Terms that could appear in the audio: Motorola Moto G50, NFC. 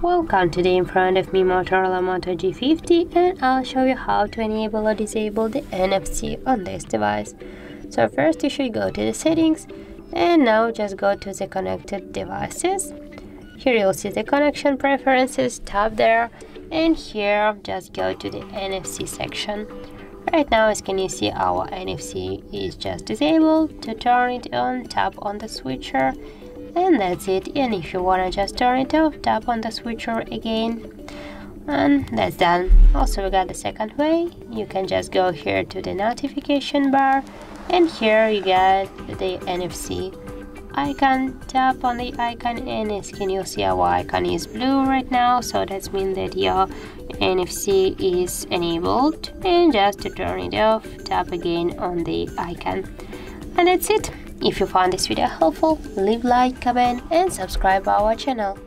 Welcome today in front of me Motorola Moto G50, and I'll show you how to enable or disable the NFC on this device. So first you should go to the settings, and now just go to the connected devices. Here you'll see the connection preferences, tap there, and here just go to the NFC section. Right now, as can you see, our NFC is just disabled. To turn it on, tap on the switcher, and that's it. And if you wanna just turn it off, tap on the switcher again, and that's done. Also, we got the second way. You can just go here to the notification bar, and here you get the NFC icon. Tap on the icon, and as can you see, our icon is blue right now, so that means that your NFC is enabled. And just to turn it off, tap again on the icon, and that's it. If you found this video helpful, leave like, comment and subscribe our channel.